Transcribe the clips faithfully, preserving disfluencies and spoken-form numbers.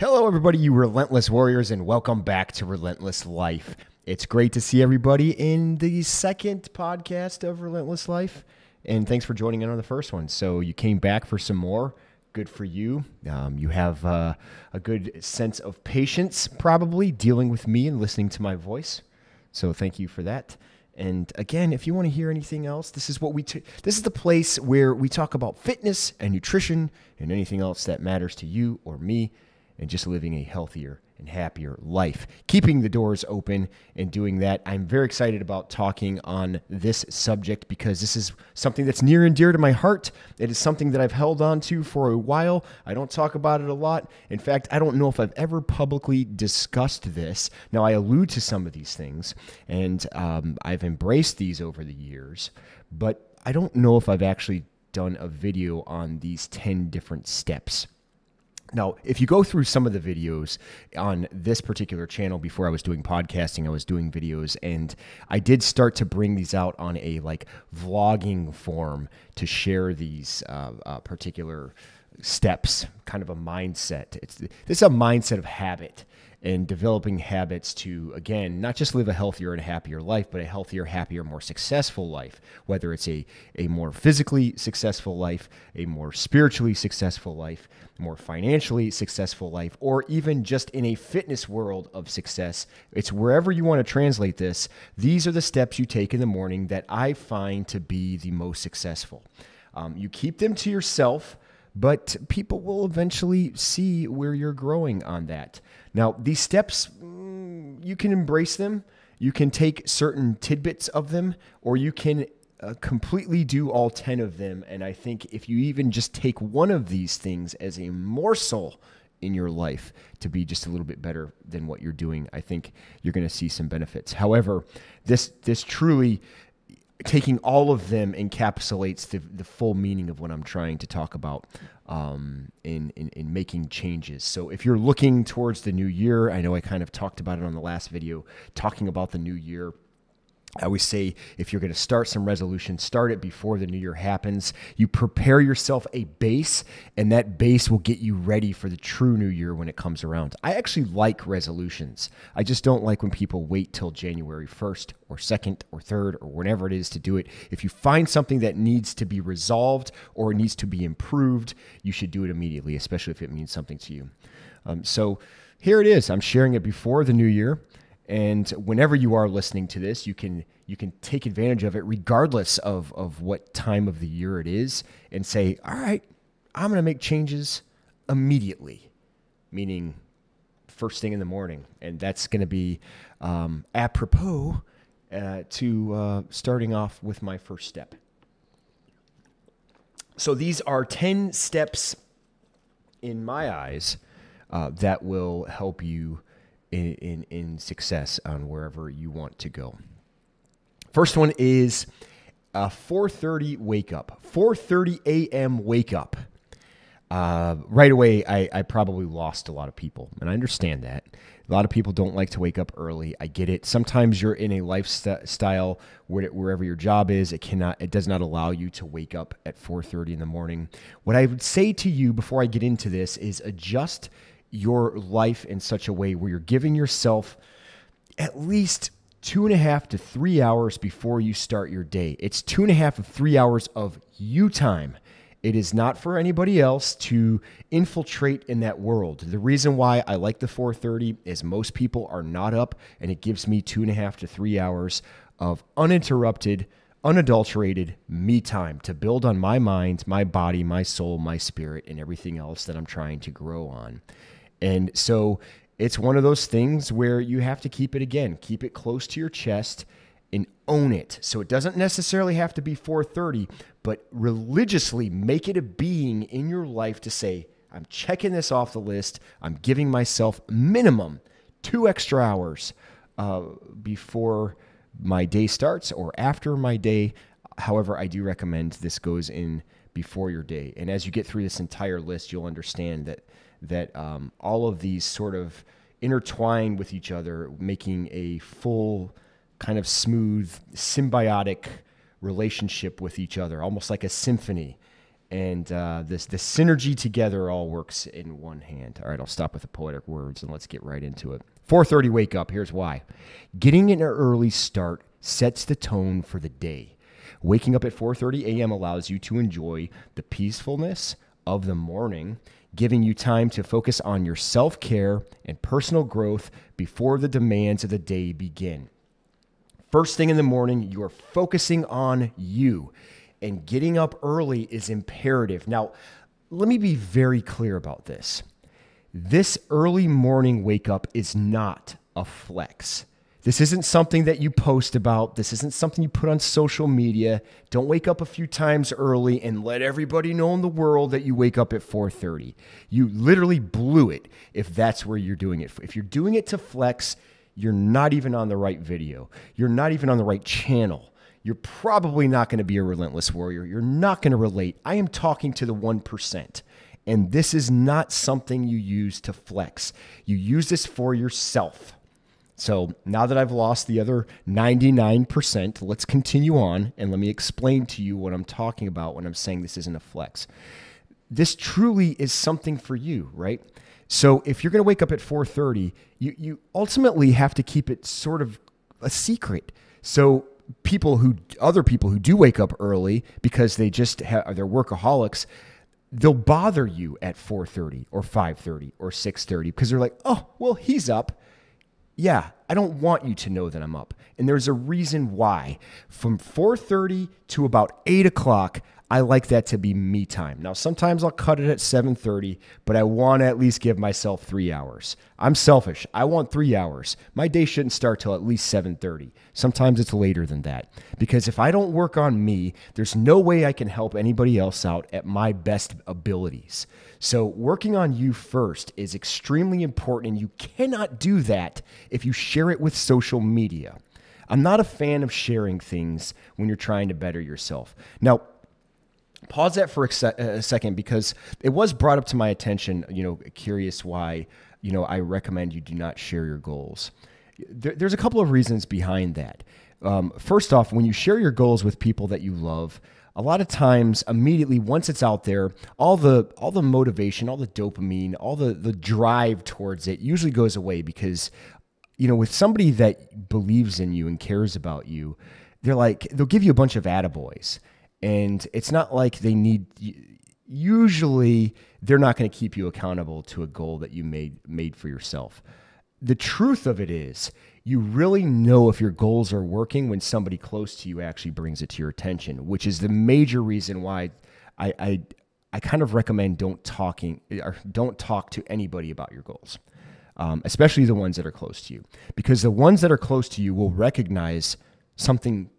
Hello, everybody, you relentless warriors, and welcome back to Relentless Life. It's great to see everybody in the second podcast of Relentless Life, and thanks for joining in on the first one. So you came back for some more. Good for you. Um, you have uh, a good sense of patience, probably, dealing with me and listening to my voice. So thank you for that. And again, if you want to hear anything else, this is what we t this is the place where we talk about fitness and nutrition and anything else that matters to you or me, and just living a healthier and happier life, keeping the doors open and doing that. I'm very excited about talking on this subject because this is something that's near and dear to my heart. It is something that I've held on to for a while. I don't talk about it a lot. In fact, I don't know if I've ever publicly discussed this. Now, I allude to some of these things, and um, I've embraced these over the years, but I don't know if I've actually done a video on these ten different steps. Now, if you go through some of the videos on this particular channel, before I was doing podcasting, I was doing videos, and I did start to bring these out on a like vlogging form to share these uh, uh, particular steps, kind of a mindset. It's, this is a mindset of habit and developing habits to, again, not just live a healthier and happier life, but a healthier, happier, more successful life, whether it's a, a more physically successful life, a more spiritually successful life, more financially successful life, or even just in a fitness world of success. It's wherever you want to translate this. These are the steps you take in the morning that I find to be the most successful. Um, you keep them to yourself, but people will eventually see where you're growing on that. Now, these steps, you can embrace them. You can take certain tidbits of them, or you can uh, completely do all ten of them. And I think if you even just take one of these things as a morsel in your life to be just a little bit better than what you're doing, I think you're going to see some benefits. However, this, this truly... taking all of them encapsulates the, the full meaning of what I'm trying to talk about um, in, in, in making changes. So if you're looking towards the new year, I know I kind of talked about it on the last video, talking about the new year. I always say if you're going to start some resolution, start it before the new year happens. You prepare yourself a base, and that base will get you ready for the true new year when it comes around. I actually like resolutions. I just don't like when people wait till January first or second or third or whenever it is to do it. If you find something that needs to be resolved or needs to be improved, you should do it immediately, especially if it means something to you. Um, so here it is. I'm sharing it before the new year. And whenever you are listening to this, you can you can take advantage of it regardless of, of what time of the year it is, and say, all right, I'm going to make changes immediately, meaning first thing in the morning. And that's going to be um, apropos uh, to uh, starting off with my first step. So these are ten steps, in my eyes, uh, that will help you In, in, in success on wherever you want to go. First one is a four thirty wake up, four thirty A M wake up. Uh, right away, I, I probably lost a lot of people, and I understand that. A lot of people don't like to wake up early. I get it. Sometimes you're in a lifestyle where, wherever your job is, it cannot, it does not allow you to wake up at four thirty in the morning. What I would say to you before I get into this is adjust your life in such a way where you're giving yourself at least two and a half to three hours before you start your day. It's two and a half to three hours of you time. It is not for anybody else to infiltrate in that world. The reason why I like the four thirty is most people are not up, and it gives me two and a half to three hours of uninterrupted, unadulterated me time to build on my mind, my body, my soul, my spirit, and everything else that I'm trying to grow on. And so it's one of those things where you have to keep it, again, keep it close to your chest and own it. So it doesn't necessarily have to be four thirty, but religiously make it a being in your life to say, I'm checking this off the list. I'm giving myself minimum two extra hours uh, before my day starts or after my day. However, I do recommend this goes in before your day. And as you get through this entire list, you'll understand that that um, all of these sort of intertwine with each other, making a full kind of smooth, symbiotic relationship with each other, almost like a symphony. and uh, this the synergy together all works in one hand. All right, I'll stop with the poetic words and let's get right into it. four thirty wake up. Here's why. Getting an early start sets the tone for the day. Waking up at four thirty a m allows you to enjoy the peacefulness of the morning, giving you time to focus on your self-care and personal growth before the demands of the day begin. First thing in the morning, you're focusing on you, and getting up early is imperative. Now, let me be very clear about this. This early morning wake up is not a flex. This isn't something that you post about. This isn't something you put on social media. Don't wake up a few times early and let everybody know in the world that you wake up at four thirty. You literally blew it if that's where you're doing it. If you're doing it to flex, you're not even on the right video. You're not even on the right channel. You're probably not going to be a relentless warrior. You're not going to relate. I am talking to the one percent. And this is not something you use to flex. You use this for yourself. So now that I've lost the other ninety-nine percent, let's continue on and let me explain to you what I'm talking about when I'm saying this isn't a flex. This truly is something for you, right? So if you're going to wake up at four thirty, you, you ultimately have to keep it sort of a secret. So people who, other people who do wake up early because they just have, they're workaholics, they'll bother you at four thirty or five thirty or six thirty because they're like, oh, well, he's up. Yeah, I don't want you to know that I'm up. And there's a reason why. From four thirty to about eight o'clock, I like that to be me time. Now, sometimes I'll cut it at seven thirty, but I want to at least give myself three hours. I'm selfish. I want three hours. My day shouldn't start till at least seven thirty. Sometimes it's later than that. Because if I don't work on me, there's no way I can help anybody else out at my best abilities. So working on you first is extremely important, and you cannot do that if you share it with social media. I'm not a fan of sharing things when you're trying to better yourself. Now, pause that for a, se a second, because it was brought up to my attention, you know, curious why, you know, I recommend you do not share your goals. There, there's a couple of reasons behind that. Um, first off, when you share your goals with people that you love, a lot of times, immediately once it's out there, all the all the motivation, all the dopamine, all the the drive towards it usually goes away, because, you know, with somebody that believes in you and cares about you, they're like, they'll give you a bunch of attaboys, and it's not like they need. Usually, they're not going to keep you accountable to a goal that you made made for yourself. The truth of it is, you really know if your goals are working when somebody close to you actually brings it to your attention, which is the major reason why I, I, I kind of recommend don't talking or don't talk to anybody about your goals, um, especially the ones that are close to you, because the ones that are close to you will recognize something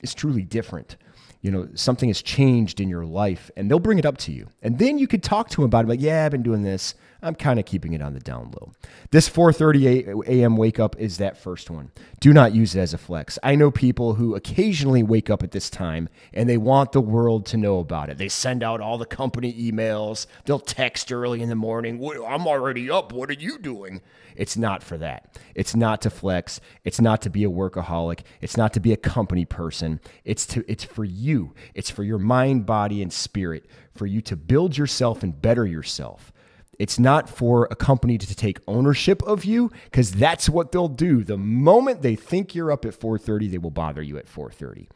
is truly different. You know, something has changed in your life, and they'll bring it up to you. And then you could talk to them about it, like, yeah, I've been doing this. I'm kind of keeping it on the down low. This four thirty a m wake up is that first one. Do not use it as a flex. I know people who occasionally wake up at this time, and they want the world to know about it. They send out all the company emails. They'll text early in the morning. I'm already up. What are you doing? It's not for that. It's not to flex. It's not to be a workaholic. It's not to be a company person. It's to, it's for you. It's for your mind, body, and spirit, for you to build yourself and better yourself. It's not for a company to take ownership of you, because that's what they'll do. The moment they think you're up at four thirty, they will bother you at four thirty.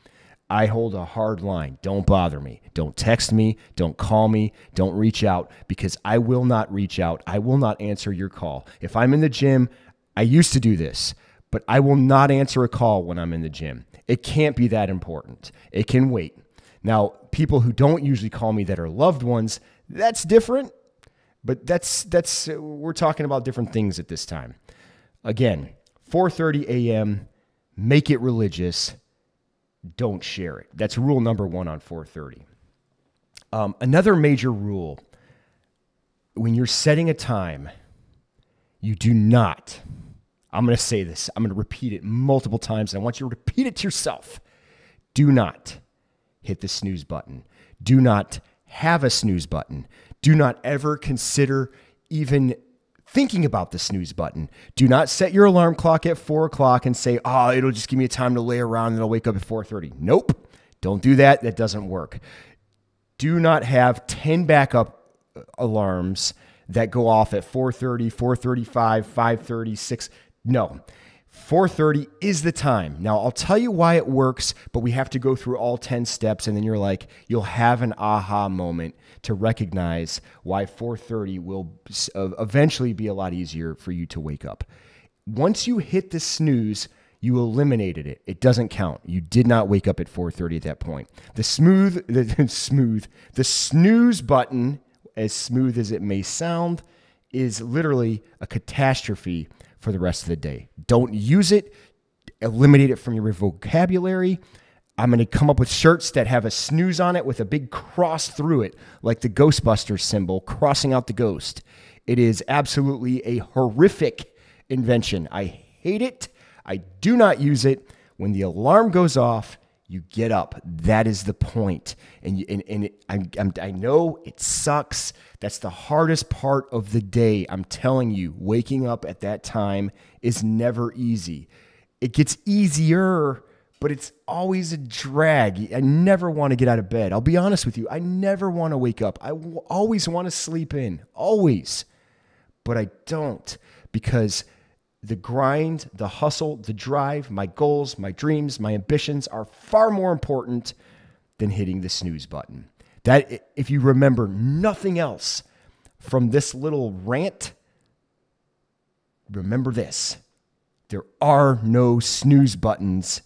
I hold a hard line. Don't bother me. Don't text me. Don't call me. Don't reach out, because I will not reach out. I will not answer your call. If I'm in the gym, I used to do this, but I will not answer a call when I'm in the gym. It can't be that important. It can wait. Now, people who don't usually call me that are loved ones, that's different, but that's, that's, we're talking about different things at this time. Again, four thirty a m, make it religious. Don't share it. That's rule number one on four thirty. Um, another major rule, when you're setting a time, you do not, I'm going to say this. I'm going to repeat it multiple times, and I want you to repeat it to yourself. Do not hit the snooze button. Do not have a snooze button. Do not ever consider even thinking about the snooze button. Do not set your alarm clock at four o'clock and say, oh, it'll just give me a time to lay around and I'll wake up at four thirty. Nope. Don't do that. That doesn't work. do not have ten backup alarms that go off at four thirty, four thirty-five, five thirty, six. No, four thirty is the time. Now, I'll tell you why it works, but we have to go through all ten steps, and then you're like, you'll have an aha moment to recognize why four thirty will eventually be a lot easier for you to wake up. Once you hit the snooze, you eliminated it. It doesn't count. You did not wake up at four thirty at that point. The smooth, the smooth, the snooze button, as smooth as it may sound, is literally a catastrophe for the rest of the day. Don't use it. Eliminate it from your vocabulary. I'm going to come up with shirts that have a snooze on it with a big cross through it, like the Ghostbusters symbol, crossing out the ghost. It is absolutely a horrific invention. I hate it. I do not use it. When the alarm goes off, you get up. That is the point. And, you, and, and it, I'm, I'm, I know it sucks. That's the hardest part of the day. I'm telling you, waking up at that time is never easy. It gets easier, but it's always a drag. I never want to get out of bed. I'll be honest with you. I never want to wake up. I w- always want to sleep in, always. But I don't, because the grind, the hustle, the drive, my goals, my dreams, my ambitions are far more important than hitting the snooze button. That, if you remember nothing else from this little rant, remember this. There are no snooze buttons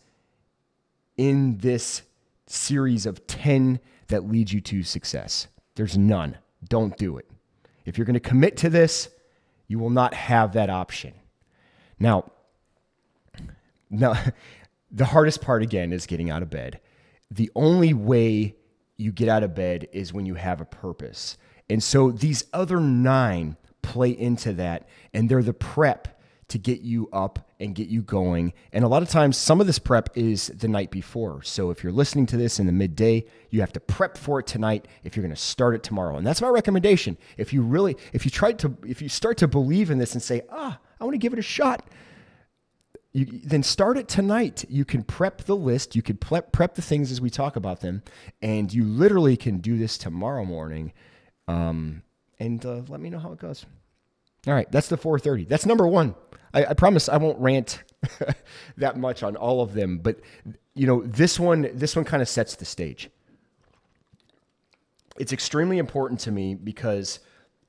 in this series of ten that leads you to success. There's none. Don't do it. If you're going to commit to this, you will not have that option. Now, now, the hardest part, again, is getting out of bed. The only way you get out of bed is when you have a purpose. And so these other nine play into that, and they're the prep to get you up and get you going. And a lot of times, some of this prep is the night before. So if you're listening to this in the midday, you have to prep for it tonight if you're going to start it tomorrow. And that's my recommendation. If you really, if you try to, if you start to believe in this and say, ah, I want to give it a shot, You, then start it tonight. You can prep the list. You can prep, prep the things as we talk about them. And you literally can do this tomorrow morning. Um, and uh, let me know how it goes. All right, that's the four thirty. That's number one. I, I promise I won't rant that much on all of them. But, you know, this one, this one kind of sets the stage. It's extremely important to me because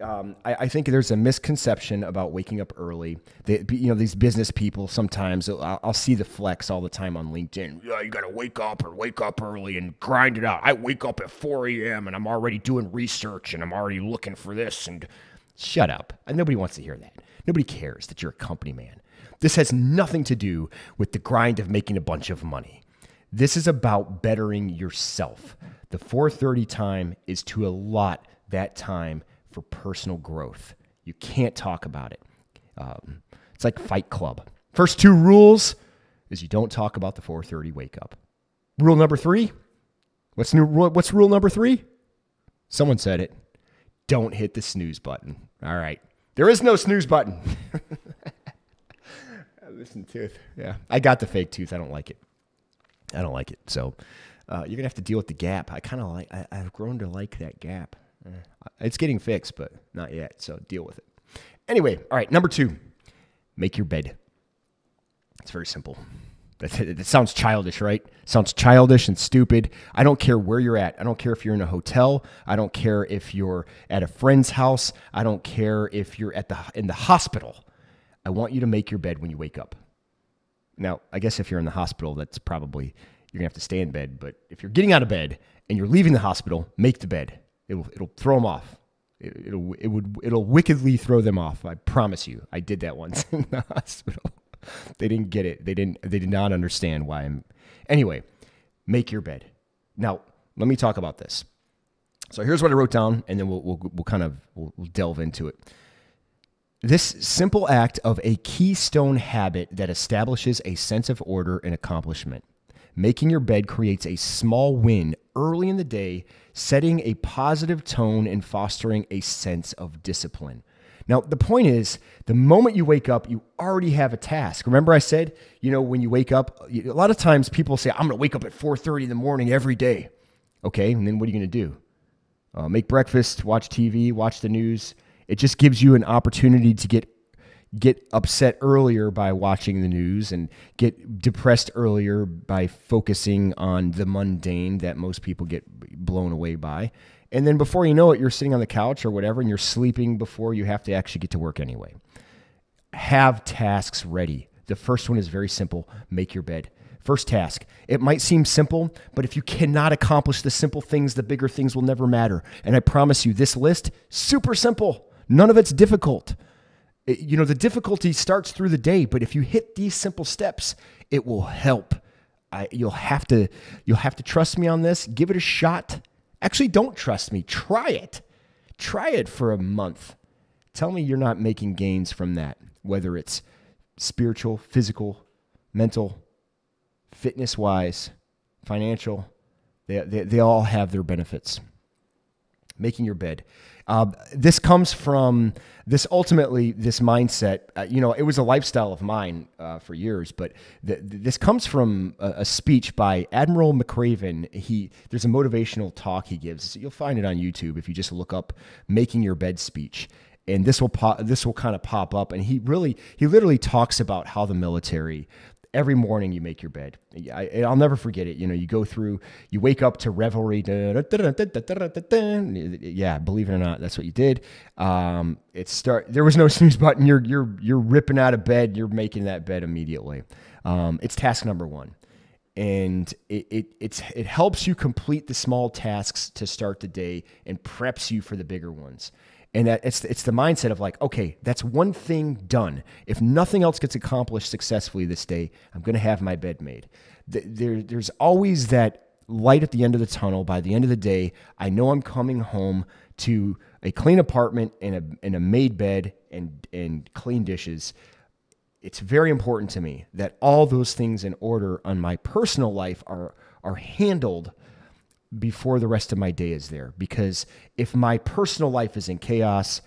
Um, I, I think there's a misconception about waking up early. They, you know, these business people sometimes, I'll, I'll see the flex all the time on LinkedIn. Yeah, you got to wake up or wake up early and grind it out. I wake up at four A M and I'm already doing research and I'm already looking for this. And shut up. And nobody wants to hear that. Nobody cares that you're a company man. This has nothing to do with the grind of making a bunch of money. This is about bettering yourself. The four thirty time is to allot that time for personal growth. You can't talk about it. Um, it's like Fight Club. First two rules is you don't talk about the four thirty wake up. Rule number three. What's new? What's rule number three? Someone said it. Don't hit the snooze button. All right. There is no snooze button. Listen, tooth. Yeah, I got the fake tooth. I don't like it. I don't like it. So uh, you're gonna have to deal with the gap. I kind of like. I, I've grown to like that gap. It's getting fixed, but not yet, so deal with it. Anyway, all right, number two, make your bed. It's very simple. That sounds childish, right? Sounds childish and stupid. I don't care where you're at. I don't care if you're in a hotel. I don't care if you're at a friend's house. I don't care if you're at the in the hospital. I want you to make your bed when you wake up. Now, I guess if you're in the hospital, that's probably, you're going to have to stay in bed. But if you're getting out of bed and you're leaving the hospital, make the bed. It'll, it'll throw them off. It, it'll, it would, it'll wickedly throw them off. I promise you. I did that once in the hospital. They didn't get it. They didn't, they did not understand why I'm, anyway, make your bed. Now, let me talk about this. So here's what I wrote down, and then we'll, we'll, we'll kind of, we'll, we'll delve into it. This simple act of a keystone habit that establishes a sense of order and accomplishment. Making your bed creates a small win early in the day, setting a positive tone and fostering a sense of discipline. Now, the point is, the moment you wake up, you already have a task. Remember I said, you know, when you wake up, a lot of times people say, I'm going to wake up at four thirty in the morning every day. Okay, and then what are you going to do? uh, make breakfast, watch T V, watch the news. It just gives you an opportunity to get get upset earlier by watching the news and get depressed earlier by focusing on the mundane that most people get blown away by. And then before you know it, you're sitting on the couch or whatever, and you're sleeping before you have to actually get to work anyway. Have tasks ready. The first one is very simple. Make your bed. First task. It might seem simple, but if you cannot accomplish the simple things, the bigger things will never matter. And I promise you, this list, super simple. None of it's difficult. It, you know, the difficulty starts through the day, but if you hit these simple steps, it will help. I, you'll have to, you'll have to trust me on this. Give it a shot. Actually, don't trust me. Try it. Try it for a month. Tell me you're not making gains from that, whether it's spiritual, physical, mental, fitness-wise, financial. They, they, they all have their benefits. Making your bed. Uh, this comes from this, ultimately, this mindset. Uh, you know, it was a lifestyle of mine uh, for years, but th this comes from a, a speech by Admiral McRaven. He, there's a motivational talk he gives. You'll find it on YouTube if you just look up "Making Your Bed" speech. And this will pop, this will kind of pop up. And he really, he literally talks about how the military, every morning you make your bed. I, I'll never forget it. You know, you go through, you wake up to revelry. Da, da, da, da, da, da, da, da. Yeah, believe it or not, that's what you did. Um, it start. There was no snooze button. You're you're you're ripping out of bed. You're making that bed immediately. Um, it's task number one, and it it it's, it helps you complete the small tasks to start the day and preps you for the bigger ones. And that it's, it's the mindset of like, okay, that's one thing done. If nothing else gets accomplished successfully this day, I'm going to have my bed made. There, there's always that light at the end of the tunnel. By the end of the day, I know I'm coming home to a clean apartment and a, and a made bed and, and clean dishes. It's very important to me that all those things in order on my personal life are, are handled before the rest of my day is there, because if my personal life is in chaos,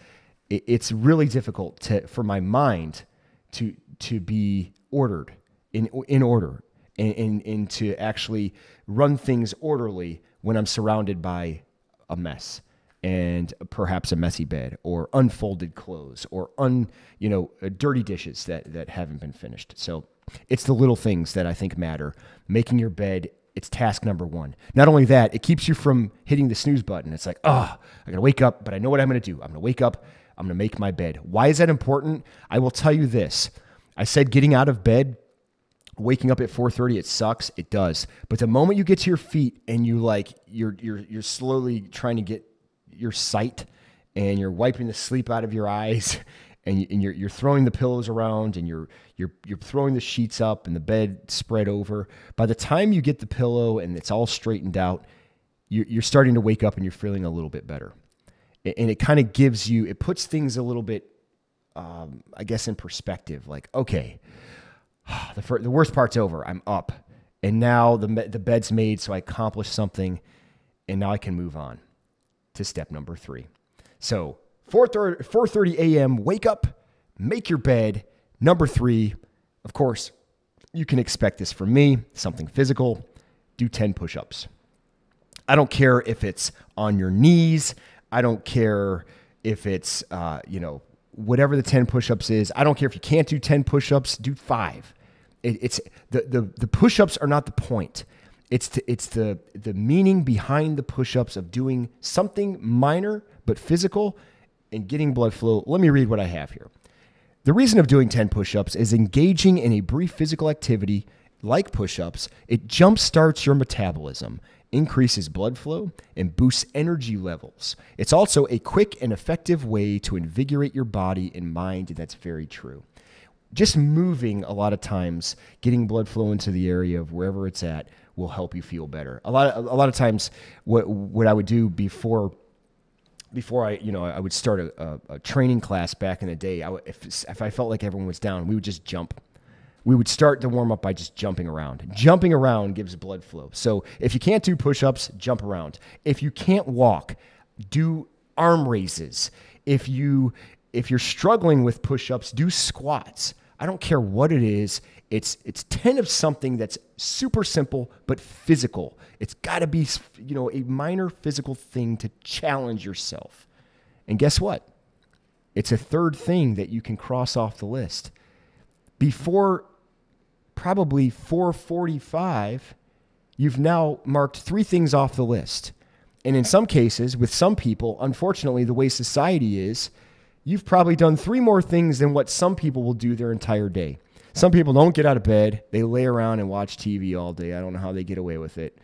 it's really difficult to, for my mind to to be ordered in in order and, and, and to actually run things orderly when I'm surrounded by a mess and perhaps a messy bed or unfolded clothes or un you know dirty dishes that that haven't been finished. So it's the little things that I think matter. Making your bed. It's task number one. Not only that, it keeps you from hitting the snooze button. It's like, oh, I gotta wake up, but I know what I'm gonna do. I'm gonna wake up, I'm gonna make my bed. Why is that important? I will tell you this. I said getting out of bed, waking up at four thirty, it sucks, it does. But the moment you get to your feet and you like, you're, you're, you're slowly trying to get your sight and you're wiping the sleep out of your eyes and, and you're, you're throwing the pillows around and you're, You're, you're throwing the sheets up and the bed spread over. By the time you get the pillow and it's all straightened out, you're, you're starting to wake up and you're feeling a little bit better. And it kind of gives you, it puts things a little bit, um, I guess, in perspective. Like, okay, the, first, the worst part's over. I'm up. And now the, the bed's made, so I accomplished something. And now I can move on to step number three. So four thirty a m, wake up, make your bed. Number three, of course, you can expect this from me, something physical. Do ten push-ups. I don't care if it's on your knees. I don't care if it's, uh, you know, whatever the ten push-ups is. I don't care if you can't do ten push-ups, do five. It, it's the, the, the push-ups are not the point. It's the, it's the, the meaning behind the push-ups of doing something minor but physical and getting blood flow. Let me read what I have here. The reason of doing ten push-ups is engaging in a brief physical activity like push-ups. It jump-starts your metabolism, increases blood flow, and boosts energy levels. It's also a quick and effective way to invigorate your body and mind, and that's very true. Just moving a lot of times, getting blood flow into the area of wherever it's at will help you feel better. A lot of, a lot of times what, what I would do before Before I, you know, I would start a, a, a training class back in the day. I would, if, if I felt like everyone was down, we would just jump. We would start the warm up by just jumping around. Jumping around gives blood flow. So if you can't do push-ups, jump around. If you can't walk, do arm raises. If you, if you're struggling with push-ups, do squats. I don't care what it is. It's, it's ten of something that's super simple but physical. It's got to be, you know, a minor physical thing to challenge yourself. And guess what? It's a third thing that you can cross off the list. Before probably four forty-five, you've now marked three things off the list. And in some cases, with some people, unfortunately, the way society is, you've probably done three more things than what some people will do their entire day. Some people don't get out of bed. They lay around and watch T V all day. I don't know how they get away with it.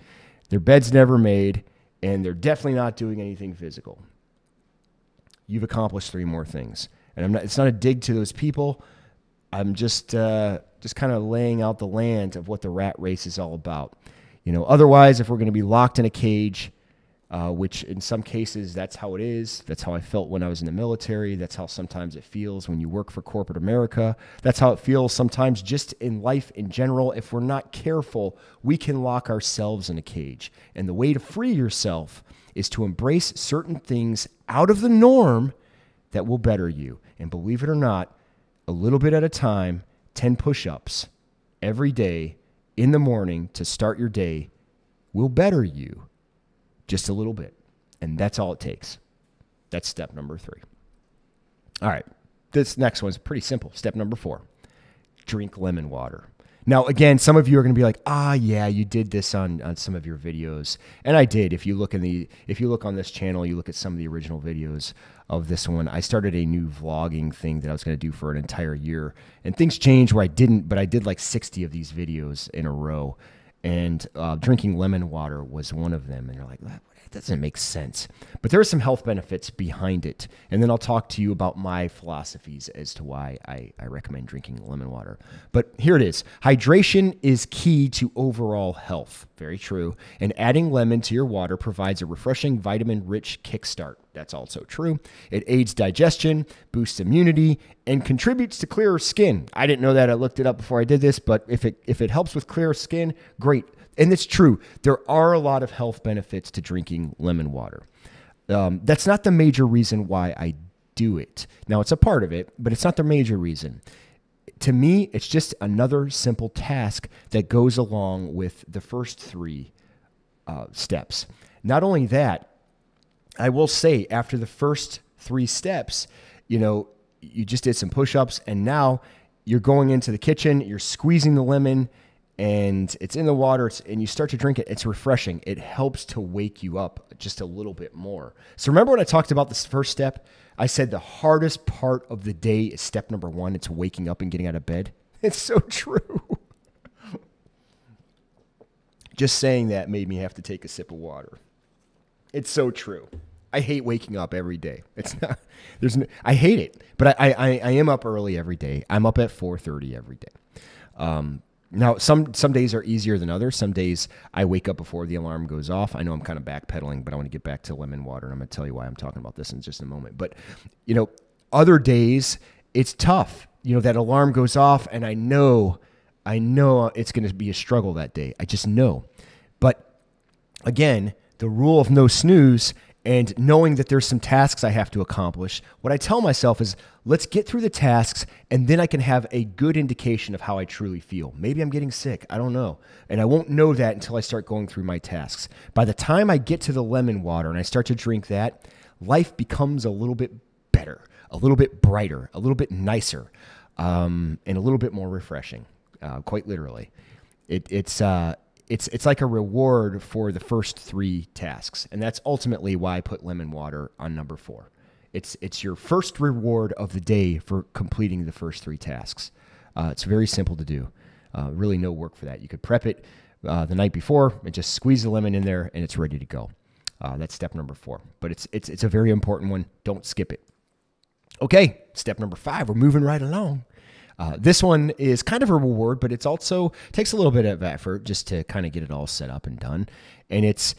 Their bed's never made, and they're definitely not doing anything physical. You've accomplished three more things. And I'm not, it's not a dig to those people. I'm just uh, just kind of laying out the land of what the rat race is all about. You know, otherwise, if we're going to be locked in a cage, uh, which in some cases that's how it is. That's how I felt when I was in the military. That's how sometimes it feels when you work for corporate America. That's how it feels sometimes just in life in general. If we're not careful, we can lock ourselves in a cage. And the way to free yourself is to embrace certain things out of the norm that will better you. And believe it or not, a little bit at a time, ten push-ups every day in the morning to start your day will better you just a little bit. And that's all it takes. That's step number three. All right. This next one's pretty simple. Step number four, drink lemon water. Now, again, some of you are going to be like, ah, yeah, you did this on, on some of your videos. And I did. If you look in the, if you look on this channel, you look at some of the original videos of this one. I started a new vlogging thing that I was going to do for an entire year. And things changed where I didn't, but I did like sixty of these videos in a row. And uh, drinking lemon water was one of them. And you're like, that doesn't make sense. But there are some health benefits behind it. And then I'll talk to you about my philosophies as to why I, I recommend drinking lemon water. But here it is. Hydration is key to overall health. Very true. And adding lemon to your water provides a refreshing vitamin-rich kickstart. That's also true. It aids digestion, boosts immunity, and contributes to clearer skin. I didn't know that. I looked it up before I did this, but if it, if it helps with clearer skin, great. And it's true. There are a lot of health benefits to drinking lemon water. Um, that's not the major reason why I do it. Now, it's a part of it, but it's not the major reason. To me, it's just another simple task that goes along with the first three uh, steps. Not only that, I will say after the first three steps, you know, you just did some push-ups and now you're going into the kitchen, you're squeezing the lemon and it's in the water it's, and you start to drink it. It's refreshing. It helps to wake you up just a little bit more. So remember when I talked about this first step, I said the hardest part of the day is step number one. It's waking up and getting out of bed. It's so true. Just saying that made me have to take a sip of water. It's so true. I hate waking up every day. It's not, there's no, I hate it, but I, I, I am up early every day. I'm up at four thirty every day. Um, now, some, some days are easier than others. Some days I wake up before the alarm goes off. I know I'm kind of backpedaling, but I want to get back to lemon water, and I'm going to tell you why I'm talking about this in just a moment. But, you know, other days it's tough. You know, that alarm goes off, and I know, I know it's going to be a struggle that day. I just know. But, again, the rule of no snooze and knowing that there's some tasks I have to accomplish, what I tell myself is let's get through the tasks and then I can have a good indication of how I truly feel. Maybe I'm getting sick. I don't know. And I won't know that until I start going through my tasks. By the time I get to the lemon water and I start to drink that, life becomes a little bit better, a little bit brighter, a little bit nicer, um, and a little bit more refreshing, uh, quite literally. It, it's... Uh, It's, it's like a reward for the first three tasks. And that's ultimately why I put lemon water on number four. It's, it's your first reward of the day for completing the first three tasks. Uh, it's very simple to do. Uh, really no work for that. You could prep it uh, the night before and just squeeze the lemon in there and it's ready to go. Uh, that's step number four. But it's, it's, it's a very important one. Don't skip it. Okay, step number five. We're moving right along. Uh, this one is kind of a reward, but it's also takes a little bit of effort just to kind of get it all set up and done. And it's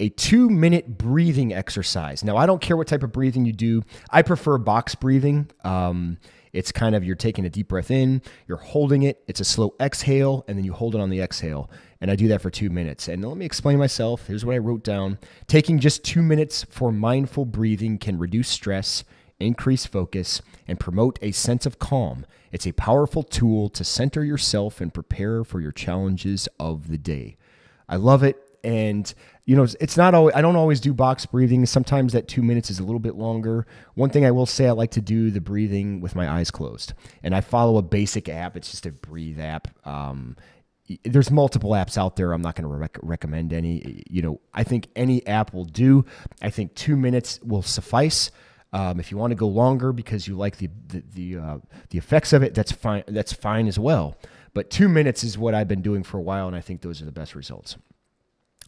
a two-minute breathing exercise. Now, I don't care what type of breathing you do. I prefer box breathing. Um, it's kind of you're taking a deep breath in, you're holding it, it's a slow exhale, and then you hold it on the exhale. And I do that for two minutes. And let me explain myself. Here's what I wrote down. Taking just two minutes for mindful breathing can reduce stress, increase focus, and promote a sense of calm. It's a powerful tool to center yourself and prepare for your challenges of the day. I love it. And, you know, it's not always, I don't always do box breathing. Sometimes that two minutes is a little bit longer. One thing I will say, I like to do the breathing with my eyes closed, and I follow a basic app. It's just a breathe app. Um, there's multiple apps out there. I'm not going to rec recommend any, you know, I think any app will do. I think two minutes will suffice. Um, if you want to go longer because you like the, the, the, uh, the effects of it, that's fine. That's fine as well. But two minutes is what I've been doing for a while, and I think those are the best results.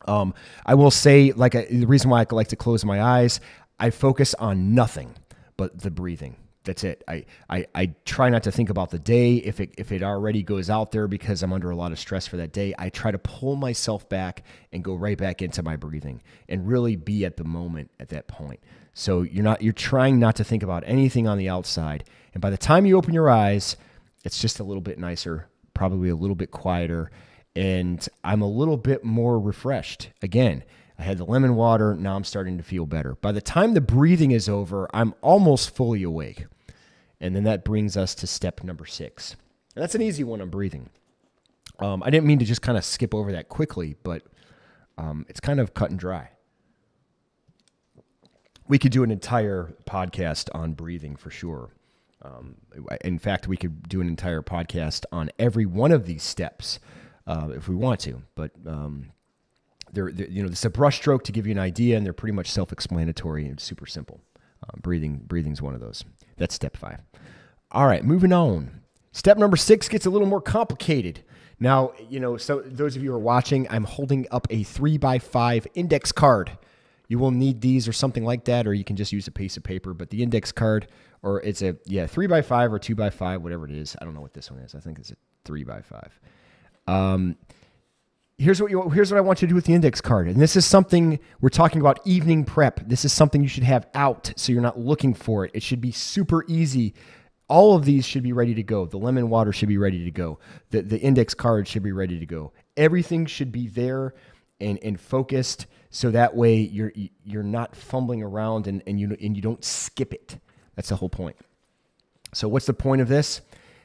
Um, I will say, like, a, the reason why I like to close my eyes, I focus on nothing but the breathing. That's it. I, I, I try not to think about the day. If it, if it already goes out there because I'm under a lot of stress for that day, I try to pull myself back and go right back into my breathing and really be at the moment at that point. So you're not, you're trying not to think about anything on the outside. And by the time you open your eyes, it's just a little bit nicer, probably a little bit quieter. And I'm a little bit more refreshed. Again, I had the lemon water. Now I'm starting to feel better. By the time the breathing is over, I'm almost fully awake. And then that brings us to step number six. And that's an easy one on breathing. Um, I didn't mean to just kind of skip over that quickly, but um, it's kind of cut and dry. We could do an entire podcast on breathing for sure. Um, in fact, we could do an entire podcast on every one of these steps. Uh, if we want to, but um, they're, they're, you know, it's a brushstroke to give you an idea, and they're pretty much self-explanatory and super simple. Uh, breathing, breathing's one of those. That's step five. All right, moving on. Step number six gets a little more complicated. Now, you know, so those of you who are watching, I'm holding up a three by five index card. You will need these or something like that, or you can just use a piece of paper. But the index card, or it's a yeah three by five or two by five, whatever it is. I don't know what this one is. I think it's a three by five. Um, here's what you, here's what I want you to do with the index card. And this is something we're talking about evening prep. This is something you should have out so you're not looking for it. It should be super easy. All of these should be ready to go. The lemon water should be ready to go. The, the index card should be ready to go. Everything should be there and, and focused. So that way you're, you're not fumbling around and, and you, and you don't skip it. That's the whole point. So what's the point of this?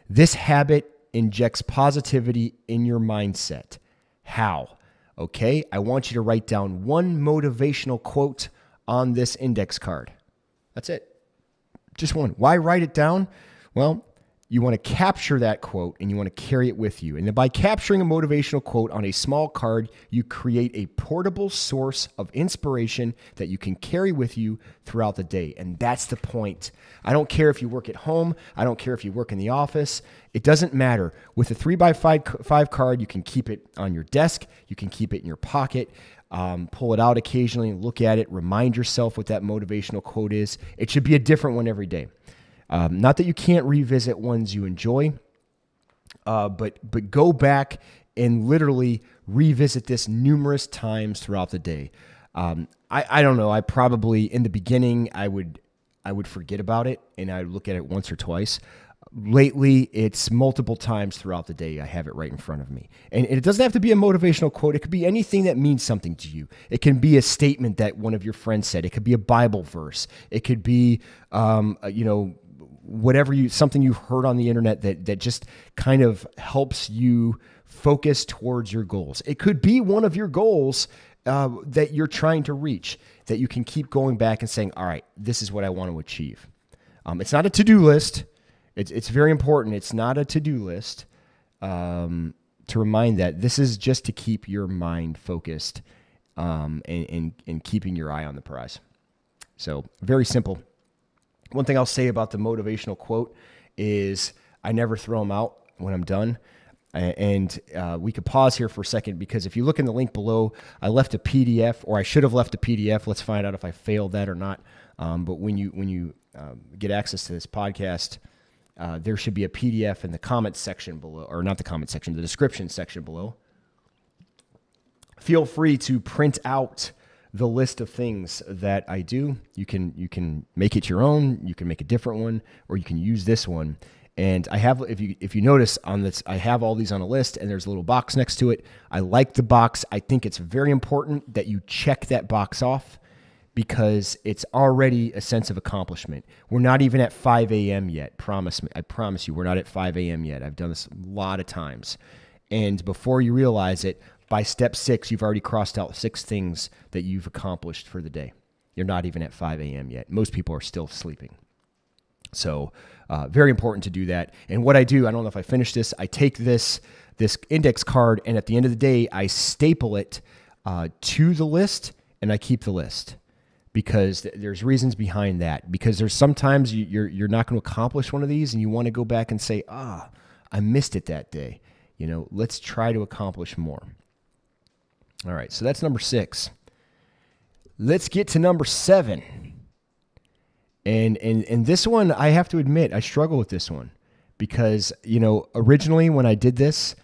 This habit injects positivity in your mindset. How? Okay, I want you to write down one motivational quote on this index card. That's it. Just one. Why write it down? Well, you want to capture that quote and you want to carry it with you. And then by capturing a motivational quote on a small card, you create a portable source of inspiration that you can carry with you throughout the day. And that's the point. I don't care if you work at home. I don't care if you work in the office. It doesn't matter. With a three by five, five card, you can keep it on your desk. You can keep it in your pocket. Um, pull it out occasionally and look at it. Remind yourself what that motivational quote is. It should be a different one every day. Um, not that you can't revisit ones you enjoy, uh, but, but go back and literally revisit this numerous times throughout the day. Um, I, I don't know. I probably, in the beginning, I would, I would forget about it and I'd look at it once or twice. Lately, it's multiple times throughout the day. I have it right in front of me. And it doesn't have to be a motivational quote. It could be anything that means something to you. It can be a statement that one of your friends said. It could be a Bible verse. It could be, um, you know, whatever you, something you've heard on the internet that, that just kind of helps you focus towards your goals. It could be one of your goals uh, that you're trying to reach, that you can keep going back and saying, all right, this is what I want to achieve. Um, it's not a to-do list. It's, it's very important. It's not a to-do list um, to remind that this is just to keep your mind focused um, and, and, and keeping your eye on the prize. So very simple. One thing I'll say about the motivational quote is I never throw them out when I'm done. And uh, we could pause here for a second because if you look in the link below, I left a P D F, or I should have left a P D F. Let's find out if I failed that or not. Um, but when you, when you uh, get access to this podcast, uh, there should be a P D F in the comments section below, or not the comment section, the description section below. Feel free to print out the list of things that I do. You can, you can make it your own, you can make a different one, or you can use this one. And I have, if you, if you notice on this, I have all these on a list and there's a little box next to it. I like the box. I think it's very important that you check that box off. because it's already a sense of accomplishment. We're not even at five A M yet. Promise me. I promise you, we're not at five A M yet. I've done this a lot of times. And before you realize it, by step six, you've already crossed out six things that you've accomplished for the day. You're not even at five A M yet. Most people are still sleeping. So uh, very important to do that. And what I do, I don't know if I finished this, I take this, this index card, and at the end of the day, I staple it uh, to the list, and I keep the list because th there's reasons behind that. Because there's sometimes you, you're, you're not going to accomplish one of these, and you want to go back and say, ah, I missed it that day. You know, let's try to accomplish more. All right, so that's number six. Let's get to number seven. And, and, and this one, I have to admit, I struggle with this one because, you know, originally when I did this,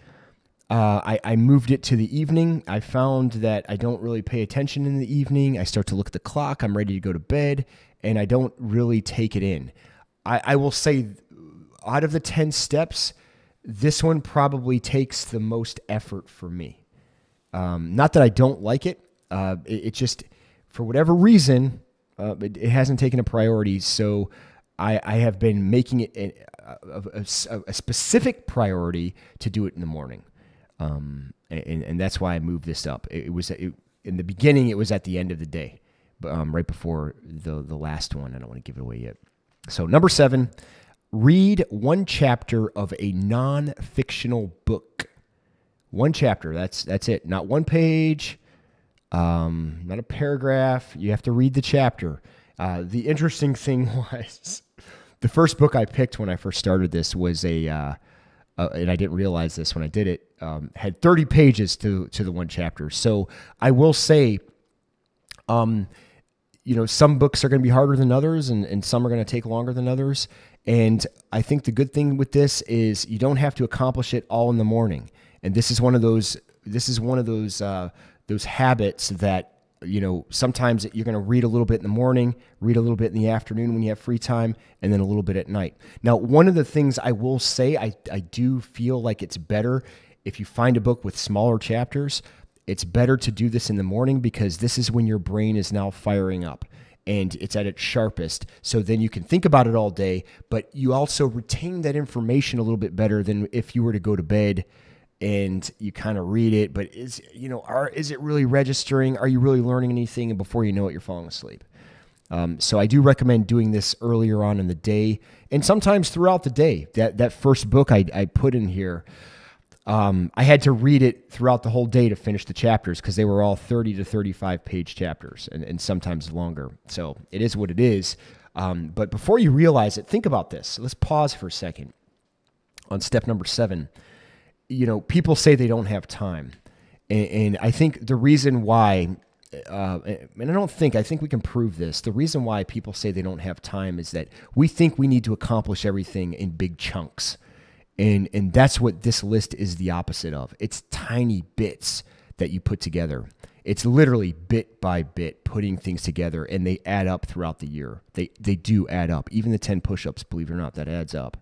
uh, I, I moved it to the evening. I found that I don't really pay attention in the evening. I start to look at the clock. I'm ready to go to bed, and I don't really take it in. I, I will say out of the ten steps, this one probably takes the most effort for me. Um, not that I don't like it. Uh, it, it just, for whatever reason... Uh, it, it hasn't taken a priority, so I, I have been making it a, a, a, a specific priority to do it in the morning, um, and, and that's why I moved this up. It, it was it, in the beginning; it was at the end of the day, but um, right before the the last one. I don't want to give it away yet. So number seven: read one chapter of a non-fictional book. One chapter. That's that's it. Not one page. Um, not a paragraph. You have to read the chapter. Uh, the interesting thing was the first book I picked when I first started this was a, uh, uh, and I didn't realize this when I did it, um, had thirty pages to, to the one chapter. So I will say, um, you know, some books are going to be harder than others, and, and some are going to take longer than others. And I think the good thing with this is you don't have to accomplish it all in the morning. And this is one of those, this is one of those, uh, those habits that, you know, sometimes you're going to read a little bit in the morning, read a little bit in the afternoon when you have free time, and then a little bit at night. Now, one of the things I will say, I, I do feel like it's better if you find a book with smaller chapters. It's better to do this in the morning because this is when your brain is now firing up and it's at its sharpest. So then you can think about it all day, but you also retain that information a little bit better than if you were to go to bed and you kind of read it, but is, you know, are, is it really registering? Are you really learning anything? And before you know it, you're falling asleep. Um, so I do recommend doing this earlier on in the day and sometimes throughout the day. That, that first book I, I put in here, um, I had to read it throughout the whole day to finish the chapters because they were all thirty to thirty-five page chapters and, and sometimes longer. So it is what it is. Um, but before you realize it, think about this. Let's pause for a second on step number seven. You know, people say they don't have time. And, and I think the reason why, uh, and I don't think, I think we can prove this. The reason why people say they don't have time is that we think we need to accomplish everything in big chunks. And, and that's what this list is the opposite of. It's tiny bits that you put together. It's literally bit by bit putting things together, and they add up throughout the year. They, they do add up. Even the ten push-ups, believe it or not, that adds up.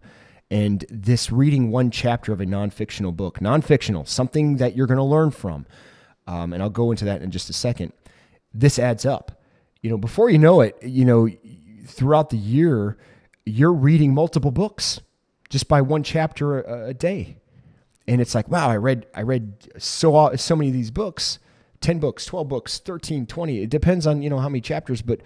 And this reading one chapter of a non-fictional book, non-fictional, something that you're going to learn from, um, and I'll go into that in just a second. This adds up, you know. Before you know it, you know, throughout the year, you're reading multiple books just by one chapter a, a day, and it's like, wow, I read, I read so so many of these books, ten books, twelve books, thirteen, twenty. It depends on, you know, how many chapters, but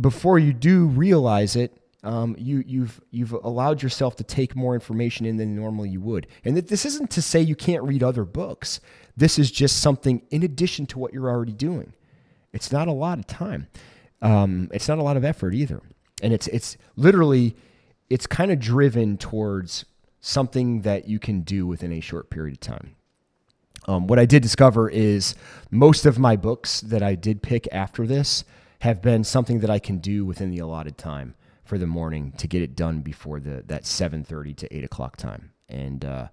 before you do realize it. Um, you, you've, you've allowed yourself to take more information in than normally you would. And that this isn't to say you can't read other books. This is just something in addition to what you're already doing. It's not a lot of time. Um, it's not a lot of effort either. And it's, it's literally, it's kind of driven towards something that you can do within a short period of time. Um, what I did discover is most of my books that I did pick after this have been something that I can do within the allotted time for the morning to get it done before the, that seven thirty to eight o'clock time. And uh,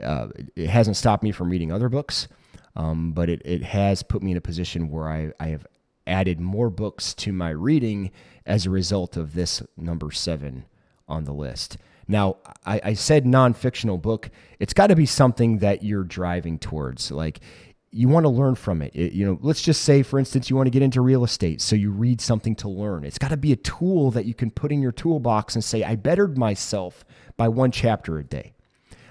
uh, it hasn't stopped me from reading other books, um, but it, it has put me in a position where I, I have added more books to my reading as a result of this number seven on the list. Now, I, I said non-fictional book. It's got to be something that you're driving towards. Like, you want to learn from it. it. You know, let's just say, for instance, you want to get into real estate. So you read something to learn. It's got to be a tool that you can put in your toolbox and say, I bettered myself by one chapter a day.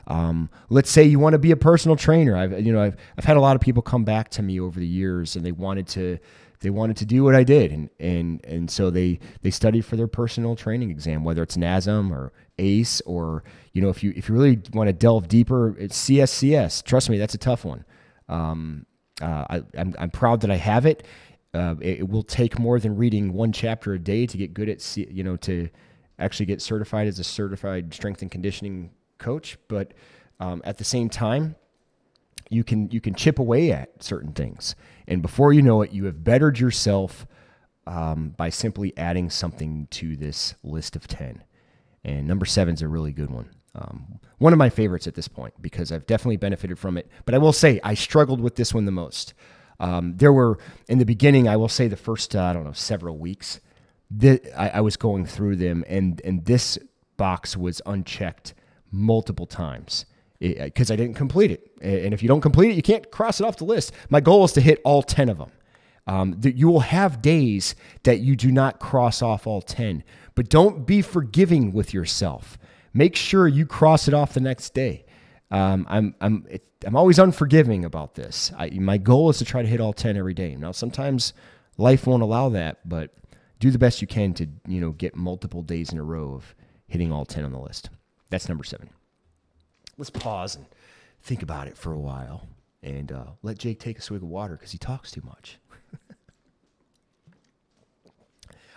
Um, let's say you want to be a personal trainer. I've, you know, I've, I've had a lot of people come back to me over the years, and they wanted to, they wanted to do what I did. And, and, and so they, they studied for their personal training exam, whether it's N A S M or A C E, or, you know, if you, if you really want to delve deeper, it's C S C S. Trust me, that's a tough one. Um, uh, I, I'm, I'm proud that I have it. Uh, it, it will take more than reading one chapter a day to get good at, C, you know, to actually get certified as a certified strength and conditioning coach, but um, at the same time, you can you can chip away at certain things, and before you know it, you have bettered yourself um, by simply adding something to this list of ten. And number seven is a really good one, um, one of my favorites at this point, because I've definitely benefited from it. But I will say I struggled with this one the most. Um, there were in the beginning, I will say the first uh, I don't know several weeks, that I, I was going through them, and and this box was unchecked multiple times because I didn't complete it. And if you don't complete it, you can't cross it off the list. My goal is to hit all ten of them. Um, that you will have days that you do not cross off all ten, but don't be forgiving with yourself. Make sure you cross it off the next day. Um, I'm, I'm, it, I'm always unforgiving about this. I, my goal is to try to hit all ten every day. Now, sometimes life won't allow that, but do the best you can to, you know, get multiple days in a row of hitting all ten on the list. That's number seven. Let's pause and think about it for a while, and uh, let Jake take a swig of water because he talks too much.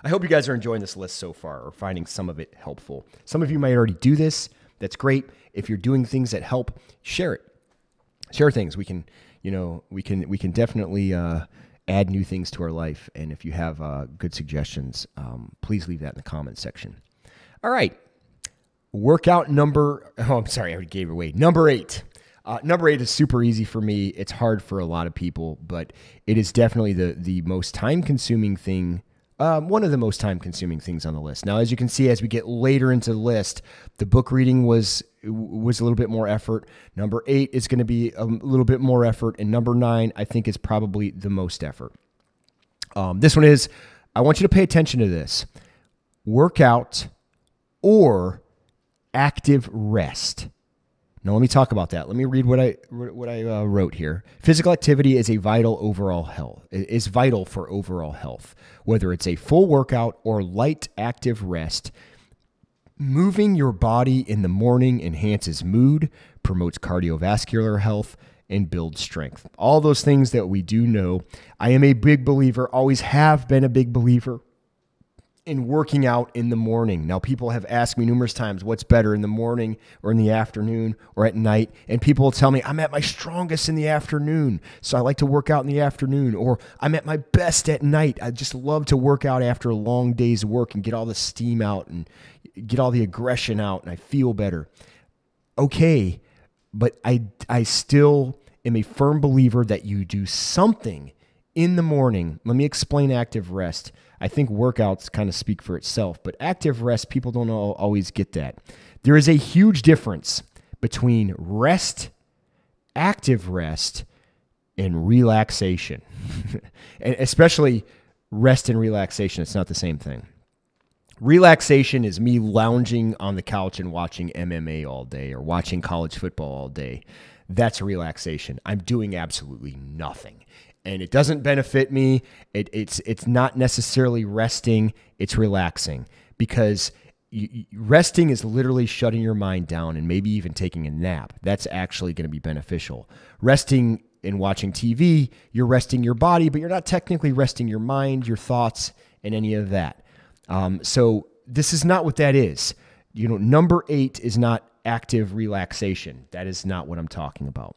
I hope you guys are enjoying this list so far, or finding some of it helpful. Some of you might already do this. That's great. If you're doing things that help, share it. Share things. We can, you know, we can we can definitely uh, add new things to our life. And if you have uh, good suggestions, um, please leave that in the comment section. All right. Workout number, oh, I'm sorry, I already gave it away. Number eight. Uh, number eight is super easy for me. It's hard for a lot of people, but it is definitely the, the most time-consuming thing, um, one of the most time-consuming things on the list. Now, as you can see, as we get later into the list, the book reading was, was a little bit more effort. Number eight is going to be a little bit more effort, and number nine, I think, is probably the most effort. Um, this one is, I want you to pay attention to this. Workout or active rest. Now let me talk about that. Let me read what I what I uh, wrote here. Physical activity is a vital overall health. It is vital for overall health. Whether it's a full workout or light active rest, moving your body in the morning enhances mood, promotes cardiovascular health, and builds strength. All those things that we do know. I am a big believer, always have been a big believer in working out in the morning. Now, people have asked me numerous times, what's better, in the morning or in the afternoon or at night? And people will tell me, I'm at my strongest in the afternoon, so I like to work out in the afternoon, or I'm at my best at night. I just love to work out after a long day's work and get all the steam out and get all the aggression out, and I feel better. Okay, but I, I still am a firm believer that you do something in the morning. Let me explain active rest. I think workouts kind of speak for itself, but active rest, people don't always get that. There is a huge difference between rest, active rest, and relaxation, and especially rest and relaxation. It's not the same thing. Relaxation is me lounging on the couch and watching M M A all day or watching college football all day. That's relaxation. I'm doing absolutely nothing. And it doesn't benefit me. It, it's it's not necessarily resting. It's relaxing, because you, resting is literally shutting your mind down and maybe even taking a nap. That's actually going to be beneficial. Resting and watching T V, you're resting your body, but you're not technically resting your mind, your thoughts, and any of that. Um, so this is not what that is. You know, number eight is not active relaxation. That is not what I'm talking about.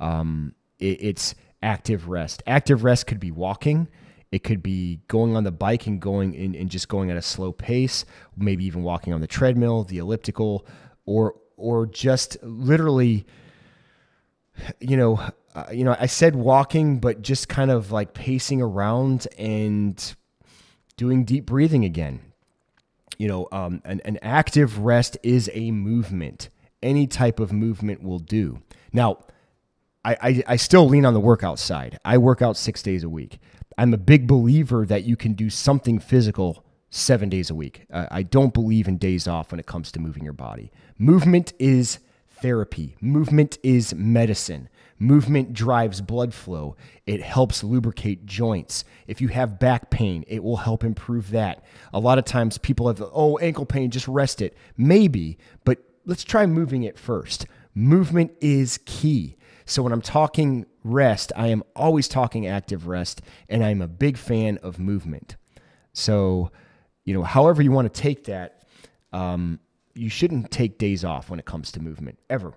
Um, it, it's active rest. Active rest could be walking. It could be going on the bike and going in and just going at a slow pace, maybe even walking on the treadmill, the elliptical, or, or just literally, you know, uh, you know, I said walking, but just kind of like pacing around and doing deep breathing again. You know, um, an, an active rest is a movement. Any type of movement will do. Now, I, I, I still lean on the workout side. I work out six days a week. I'm a big believer that you can do something physical seven days a week. Uh, I don't believe in days off when it comes to moving your body. Movement is therapy. Movement is medicine. Movement drives blood flow. It helps lubricate joints. If you have back pain, it will help improve that. A lot of times people have, oh, ankle pain, just rest it. Maybe, but let's try moving it first. Movement is key. So when I'm talking rest, I am always talking active rest, and I'm a big fan of movement. So, you know, however you want to take that, um, you shouldn't take days off when it comes to movement, ever.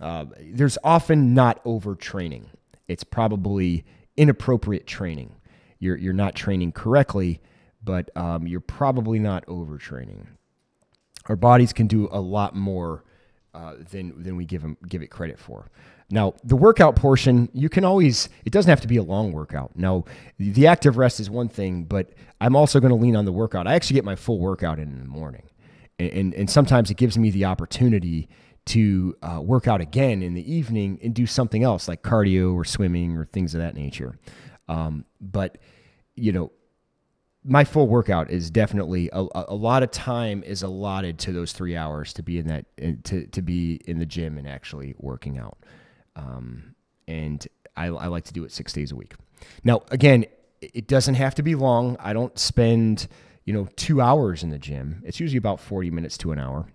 Uh, there's often not overtraining. It's probably inappropriate training. You're, you're not training correctly, but um, you're probably not overtraining. Our bodies can do a lot more uh, than, than we give, them, give it credit for. Now, the workout portion, you can always, it doesn't have to be a long workout. Now, the active rest is one thing, but I'm also going to lean on the workout. I actually get my full workout in in the morning. And, and, and sometimes it gives me the opportunity to uh, work out again in the evening and do something else like cardio or swimming or things of that nature. Um, but, you know, my full workout is definitely a, a lot of time is allotted to those three hours to be in that, to, to be in the gym and actually working out. Um, and I, I like to do it six days a week. Now, again, it doesn't have to be long. I don't spend, you know, two hours in the gym. It's usually about forty minutes to an hour.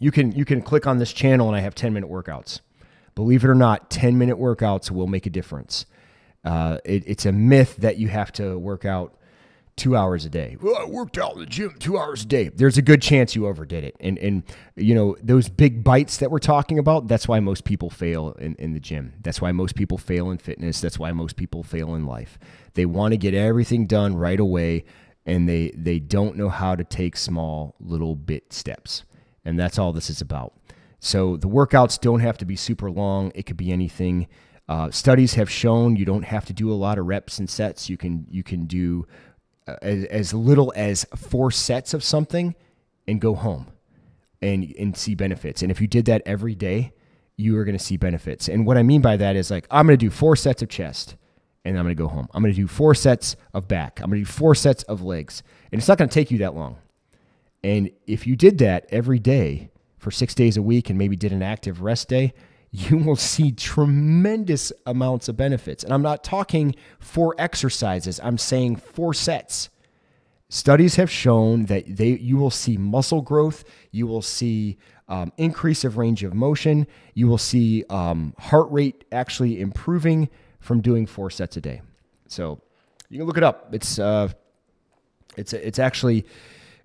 You can, you can click on this channel and I have ten minute workouts. Believe it or not, ten minute workouts will make a difference. Uh, it, it's a myth that you have to work out two hours a day. Well, I worked out in the gym two hours a day. There's a good chance you overdid it. And, and you know, those big bites that we're talking about, that's why most people fail in, in the gym. That's why most people fail in fitness. That's why most people fail in life. They want to get everything done right away, and they, they don't know how to take small little bit steps. And that's all this is about. So the workouts don't have to be super long. It could be anything. Uh, studies have shown you don't have to do a lot of reps and sets. You can, you can do as, as little as four sets of something and go home and, and see benefits. And if you did that every day, you are going to see benefits. And what I mean by that is, like, I'm going to do four sets of chest and I'm going to go home. I'm going to do four sets of back. I'm going to do four sets of legs. And it's not going to take you that long. And if you did that every day for six days a week and maybe did an active rest day, you will see tremendous amounts of benefits. And I'm not talking four exercises. I'm saying four sets. Studies have shown that they, you will see muscle growth. You will see um, increase of range of motion. You will see um, heart rate actually improving from doing four sets a day. So you can look it up. It's, uh, it's, it's actually...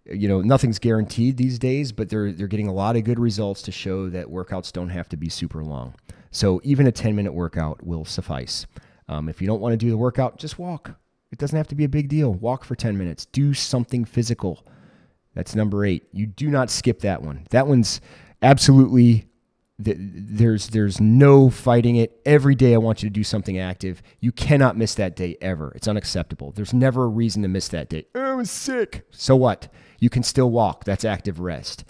You know, nothing's guaranteed these days, but they're, they're getting a lot of good results to show that workouts don't have to be super long. So even a ten minute workout will suffice. Um, if you don't want to do the workout, just walk. It doesn't have to be a big deal. Walk for ten minutes. Do something physical. That's number eight. You do not skip that one. That one's absolutely, there's, there's no fighting it. Every day I want you to do something active. You cannot miss that day ever. It's unacceptable. There's never a reason to miss that day. Oh, I was sick. So what? You can still walk. That's active rest.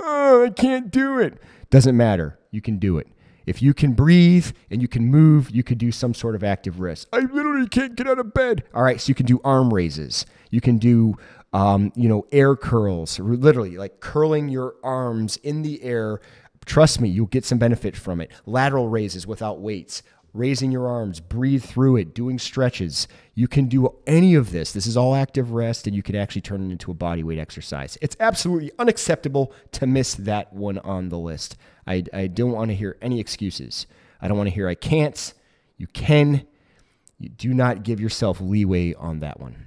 Oh, I can't do it. Doesn't matter. You can do it. If you can breathe and you can move, you can do some sort of active rest. I literally can't get out of bed. All right, so you can do arm raises. You can do, um, you know, air curls, literally like curling your arms in the air. Trust me, you'll get some benefit from it. Lateral raises without weights, raising your arms, breathe through it, doing stretches. You can do any of this. This is all active rest, and you can actually turn it into a bodyweight exercise. It's absolutely unacceptable to miss that one on the list. I, I don't want to hear any excuses. I don't want to hear I can't. You can. You do not give yourself leeway on that one.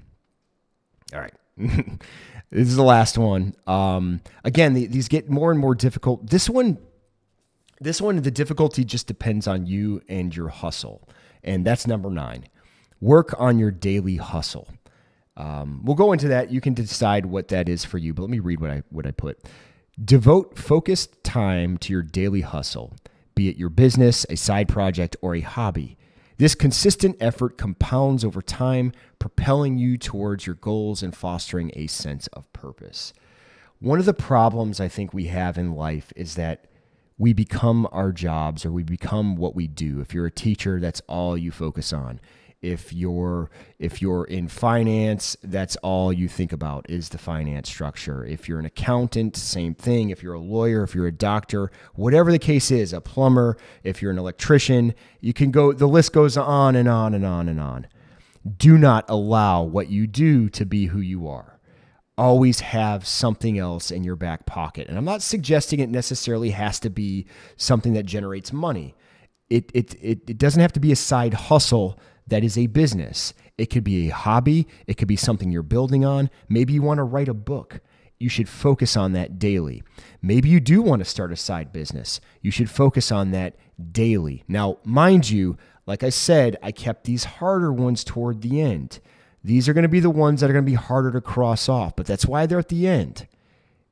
All right. This is the last one. Um, again, the, these get more and more difficult. This one, this one, the difficulty just depends on you and your hustle. And that's number nine. Work on your daily hustle. Um, we'll go into that. You can decide what that is for you, but let me read what I, what I put. Devote focused time to your daily hustle, be it your business, a side project, or a hobby. This consistent effort compounds over time, propelling you towards your goals and fostering a sense of purpose. One of the problems I think we have in life is that we become our jobs, or we become what we do. If you're a teacher, that's all you focus on. If you're, if you're in finance, that's all you think about is the finance structure. If you're an accountant, same thing. If you're a lawyer, if you're a doctor, whatever the case is, a plumber, if you're an electrician, you can go, the list goes on and on and on and on. Do not allow what you do to be who you are. Always have something else in your back pocket. And I'm not suggesting it necessarily has to be something that generates money. It, it, it, it doesn't have to be a side hustle that is a business. It could be a hobby. It could be something you're building on. Maybe you want to write a book. You should focus on that daily. Maybe you do want to start a side business. You should focus on that daily. Now, mind you, like I said, I kept these harder ones toward the end. These are going to be the ones that are going to be harder to cross off, but that's why they're at the end.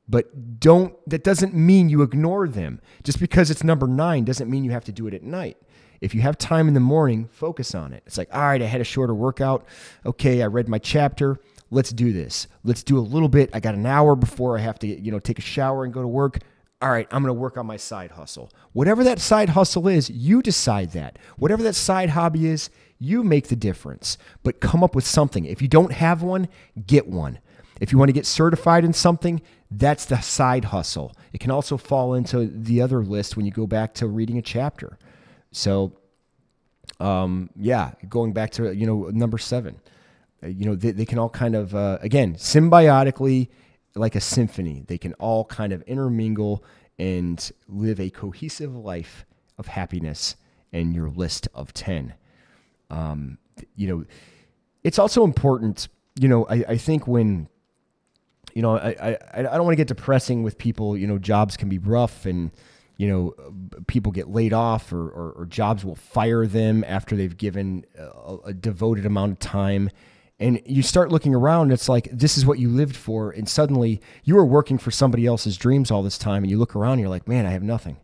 But don't, that doesn't mean you ignore them. Just because it's number nine doesn't mean you have to do it at night. If you have time in the morning, focus on it. It's like, all right, I had a shorter workout. Okay, I read my chapter. Let's do this. Let's do a little bit. I got an hour before I have to, you know, take a shower and go to work. All right, I'm going to work on my side hustle. Whatever that side hustle is, you decide that. Whatever that side hobby is, you make the difference. But come up with something. If you don't have one, get one. If you want to get certified in something, that's the side hustle. It can also fall into the other list when you go back to reading a chapter. So, um, yeah, going back to, you know, number seven, uh, you know, they, they can all kind of, uh, again, symbiotically, like a symphony, they can all kind of intermingle and live a cohesive life of happiness in your list of ten. Um, you know, it's also important, you know, I, I think when, you know, I, I, I don't want to get depressing with people, you know, jobs can be rough and, you know, people get laid off, or, or, or jobs will fire them after they've given a, a devoted amount of time. And you start looking around, it's like, this is what you lived for. And suddenly you were working for somebody else's dreams all this time. And you look around and you're like, man, I have nothing.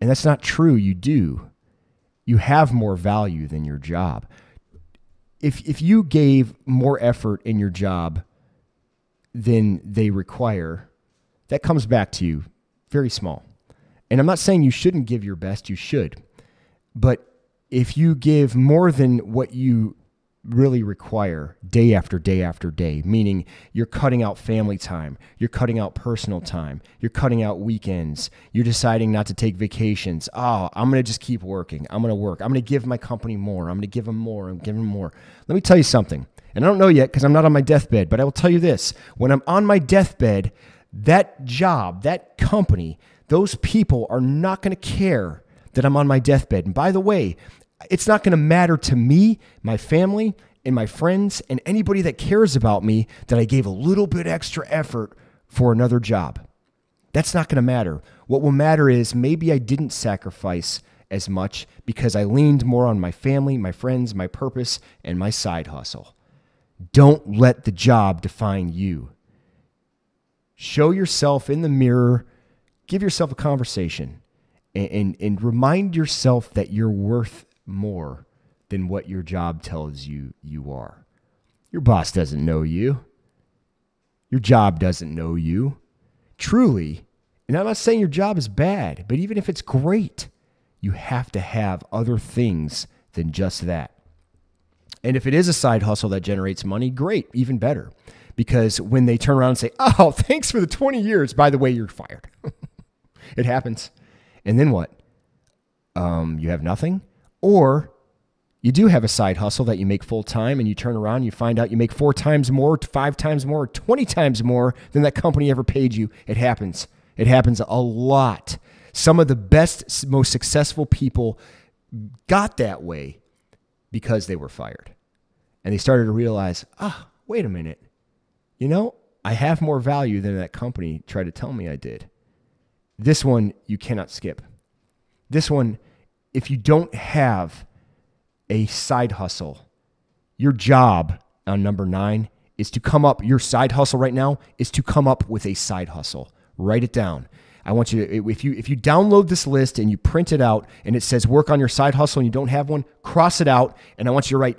And that's not true. You do. You have more value than your job. If, if you gave more effort in your job than they require, that comes back to you very small. And I'm not saying you shouldn't give your best, you should. But if you give more than what you really require day after day after day, meaning you're cutting out family time, you're cutting out personal time, you're cutting out weekends, you're deciding not to take vacations. Oh, I'm going to just keep working. I'm going to work. I'm going to give my company more. I'm going to give them more. I'm giving them more. Let me tell you something. And I don't know yet because I'm not on my deathbed, but I will tell you this. When I'm on my deathbed, that job, that company, those people are not going to care that I'm on my deathbed. And by the way, it's not going to matter to me, my family, and my friends, and anybody that cares about me that I gave a little bit extra effort for another job. That's not going to matter. What will matter is maybe I didn't sacrifice as much because I leaned more on my family, my friends, my purpose, and my side hustle. Don't let the job define you. Show yourself in the mirror. Give yourself a conversation and, and, and remind yourself that you're worth more than what your job tells you you are. Your boss doesn't know you. Your job doesn't know you. Truly, and I'm not saying your job is bad, but even if it's great, you have to have other things than just that. And if it is a side hustle that generates money, great, even better. Because when they turn around and say, oh, thanks for the twenty years, by the way, you're fired. It happens. And then what? Um, you have nothing? Or you do have a side hustle that you make full time and you turn around and you find out you make four times more, five times more, twenty times more than that company ever paid you. It happens. It happens a lot. Some of the best, most successful people got that way because they were fired. And they started to realize, ah, oh, wait a minute. You know, I have more value than that company tried to tell me I did. This one you cannot skip. This one, if you don't have a side hustle, your job on number nine is to come up, your side hustle right now is to come up with a side hustle. Write it down. I want you to, if you, if you download this list and you print it out and it says work on your side hustle and you don't have one, cross it out. And I want you to write,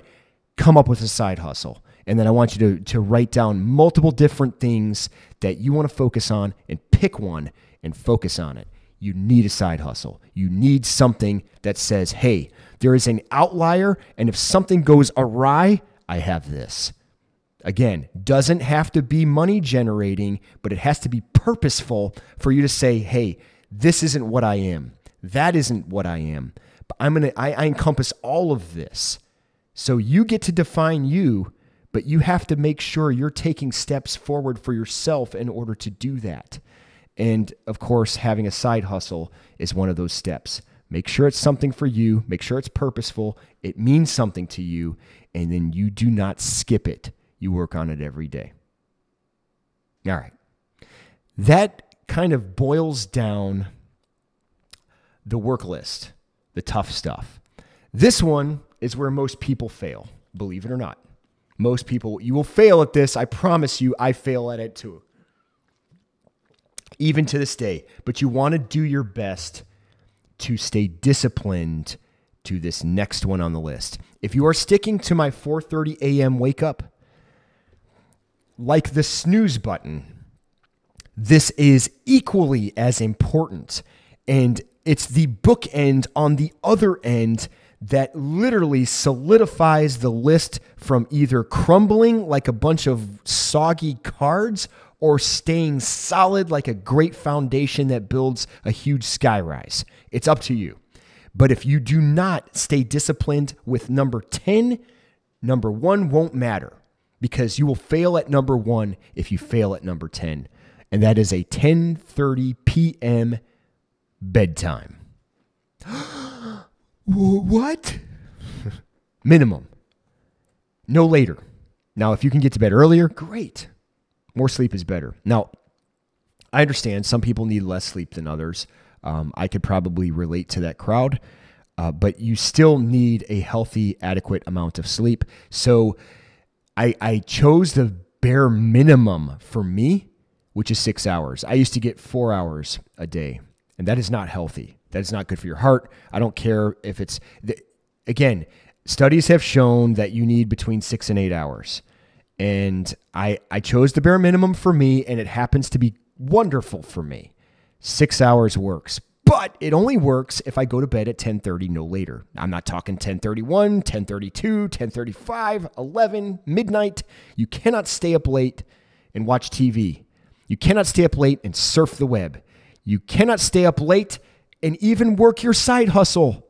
come up with a side hustle. And then I want you to, to write down multiple different things that you want to focus on and pick one and focus on it. you need a side hustle. You need something that says, hey, there is an outlier, and if something goes awry, I have this. Again, doesn't have to be money generating, but it has to be purposeful for you to say, hey, this isn't what I am. That isn't what I am. But I'm gonna, I, I encompass all of this. So you get to define you, but you have to make sure you're taking steps forward for yourself in order to do that. And of course, having a side hustle is one of those steps. Make sure it's something for you. Make sure it's purposeful. It means something to you. And then you do not skip it. You work on it every day. All right. That kind of boils down the work list, the tough stuff. This one is where most people fail, believe it or not. Most people, you will fail at this. I promise you, I fail at it too. Even to this day. But you want to do your best to stay disciplined to this next one on the list. If you are sticking to my four thirty a m wake up, like the snooze button, this is equally as important. And it's the bookend on the other end that literally solidifies the list from either crumbling like a bunch of soggy cards or staying solid like a great foundation that builds a huge skyrise. It's up to you. But if you do not stay disciplined with number ten, number one won't matter. Because you will fail at number one if you fail at number ten. And that is a ten thirty p m bedtime. What? Minimum. No later. Now, if you can get to bed earlier, great. More sleep is better. Now, I understand some people need less sleep than others. Um, I could probably relate to that crowd. Uh, but you still need a healthy, adequate amount of sleep. So I, I chose the bare minimum for me, which is six hours. I used to get four hours a day, and that is not healthy. That is not good for your heart. I don't care if it's, the, again, studies have shown that you need between six and eight hours. And I, I chose the bare minimum for me, and it happens to be wonderful for me. Six hours works, but it only works if I go to bed at ten thirty, no later. I'm not talking ten thirty-one, ten thirty-two, ten thirty-five, eleven, midnight. You cannot stay up late and watch T V. You cannot stay up late and surf the web. You cannot stay up late and even work your side hustle.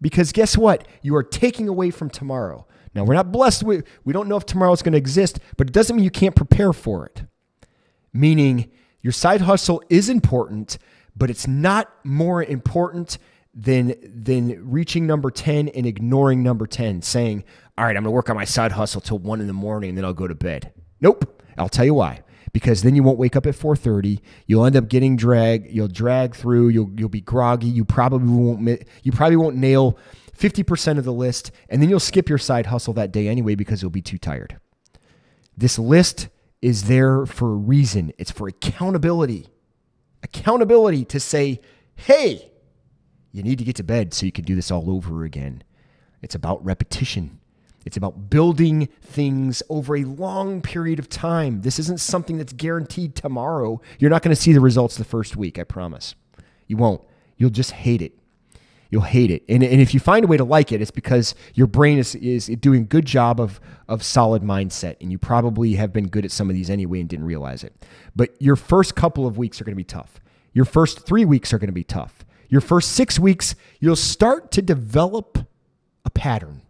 Because guess what? You are taking away from tomorrow. Now, we're not blessed with, we don't know if tomorrow is going to exist, but it doesn't mean you can't prepare for it. Meaning your side hustle is important, but it's not more important than, than reaching number ten and ignoring number ten, saying, all right, I'm going to work on my side hustle till one in the morning and then I'll go to bed. Nope. I'll tell you why. Because then you won't wake up at four thirty. You'll end up getting drag. You'll drag through. You'll, you'll be groggy. You probably won't, you probably won't nail fifty percent of the list. And then you'll skip your side hustle that day anyway because you'll be too tired. This list is there for a reason. It's for accountability. Accountability to say, hey, you need to get to bed so you can do this all over again. It's about repetition. It's about building things over a long period of time. This isn't something that's guaranteed tomorrow. You're not going to see the results the first week, I promise. You won't. You'll just hate it. You'll hate it. And, and if you find a way to like it, it's because your brain is, is doing a good job of, of solid mindset, and you probably have been good at some of these anyway and didn't realize it. But your first couple of weeks are going to be tough. Your first three weeks are going to be tough. Your first six weeks, you'll start to develop a pattern.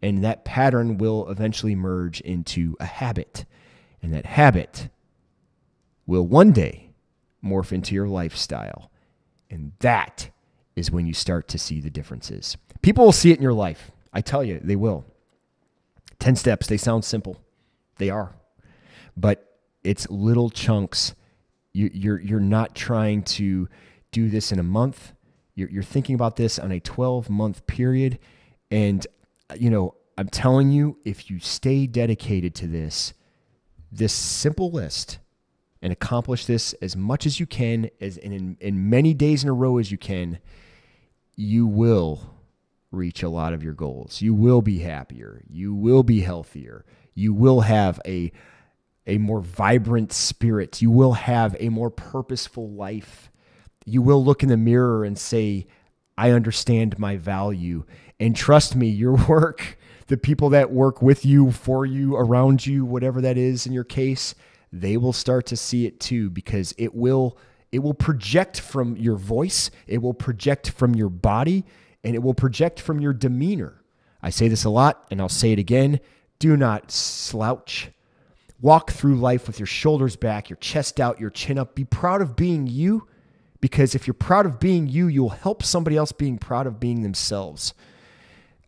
And that pattern will eventually merge into a habit. And that habit will one day morph into your lifestyle. And that is when you start to see the differences. People will see it in your life. I tell you, they will. ten steps, they sound simple. They are. But it's little chunks. You, you're, you're not trying to do this in a month. You're, you're thinking about this on a twelve month period. And you know, I'm telling you, if you stay dedicated to this, this simple list, and accomplish this as much as you can, as in, in many days in a row as you can, you will reach a lot of your goals. You will be happier. You will be healthier. You will have a, a more vibrant spirit. You will have a more purposeful life. you will look in the mirror and say, I understand my value. And trust me, your work, the people that work with you, for you, around you, whatever that is in your case, they will start to see it too, because it will, it will project from your voice, it will project from your body, and it will project from your demeanor. I say this a lot, and I'll say it again. Do not slouch. Walk through life with your shoulders back, your chest out, your chin up. Be proud of being you, because if you're proud of being you, you'll help somebody else being proud of being themselves.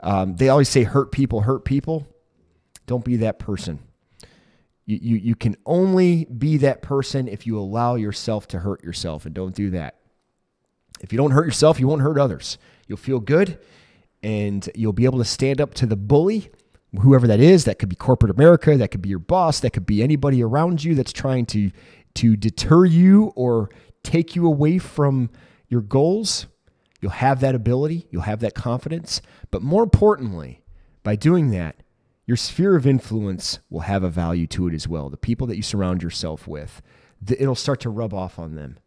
Um, they always say hurt people, hurt people. Don't be that person. You, you, you can only be that person if you allow yourself to hurt yourself, and don't do that. If you don't hurt yourself, you won't hurt others. You'll feel good, and you'll be able to stand up to the bully, whoever that is. That could be corporate America, that could be your boss, that could be anybody around you that's trying to, to deter you or take you away from your goals. You'll have that ability, you'll have that confidence. But more importantly, by doing that, your sphere of influence will have a value to it as well. The people that you surround yourself with, it'll start to rub off on them.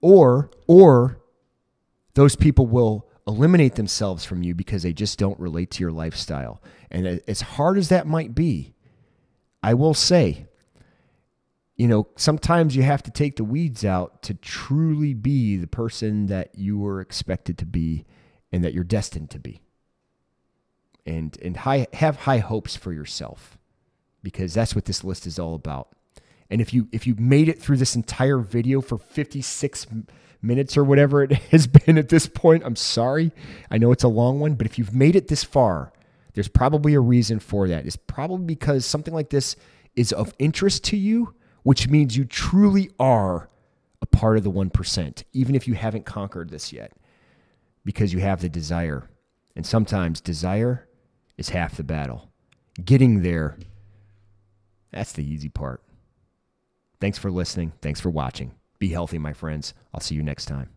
Or, or those people will eliminate themselves from you because they just don't relate to your lifestyle. And as hard as that might be, I will say, you know, sometimes you have to take the weeds out to truly be the person that you were expected to be and that you're destined to be. And, and high, have high hopes for yourself, because that's what this list is all about. And if you, if you made it through this entire video for fifty-six minutes or whatever it has been at this point, I'm sorry. I know it's a long one, but if you've made it this far, there's probably a reason for that. It's probably because something like this is of interest to you, which means you truly are a part of the one percent, even if you haven't conquered this yet, because you have the desire. And sometimes desire is half the battle. Getting there, that's the easy part. Thanks for listening. Thanks for watching. Be healthy, my friends. I'll see you next time.